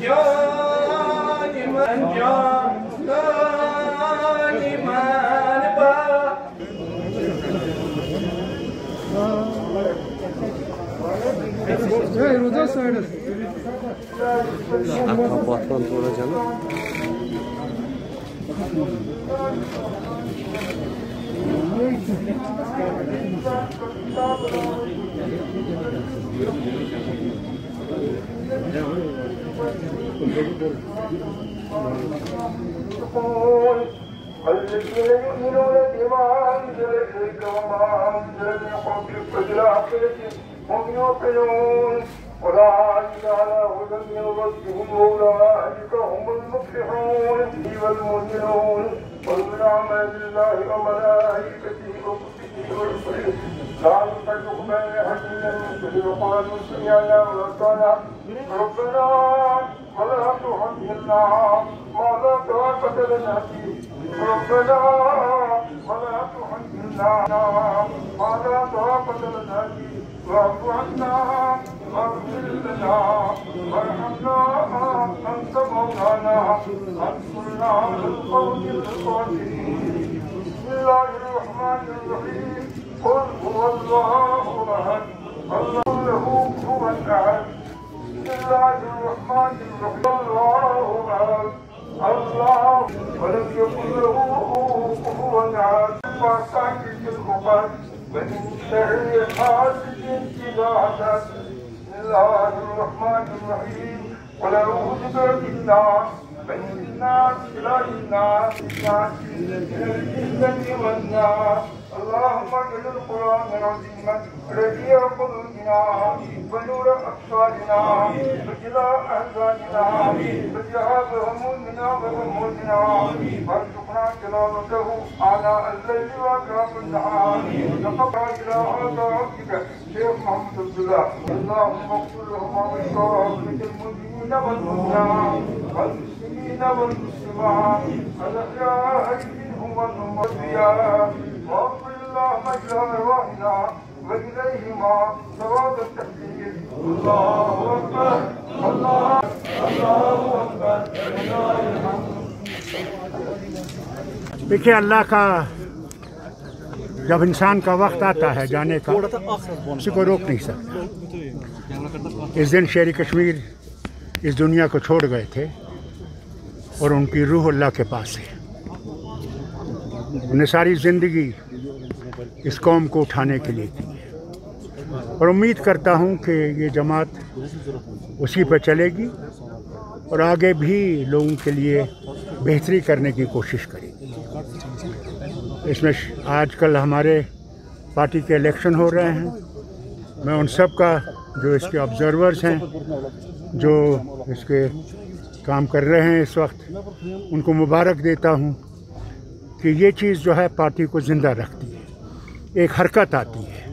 دیکھیے اللہ کا جب انسان کا وقت آتا ہے جانے کا کسی کو روک نہیں سکتا. اس دن شیر کشمیر اس دنیا کو چھوڑ گئے تھے اور ان کی روح اللہ کے پاس ہے. انہیں ساری زندگی اس قوم کو اٹھانے کے لیے کی ہے اور امید کرتا ہوں کہ یہ جماعت اسی پہ چلے گی اور آگے بھی لوگوں کے لیے بہتری کرنے کی کوشش کرے گی. اس میں آج کل ہمارے پارٹی کے الیکشن ہو رہے ہیں. میں ان سب کا جو اس کے آبزرورز ہیں جو اس کے کام کر رہے ہیں اس وقت ان کو مبارک دیتا ہوں کہ یہ چیز جو ہے پارٹی کو زندہ رکھتی ہے. ایک حرکت آتی ہے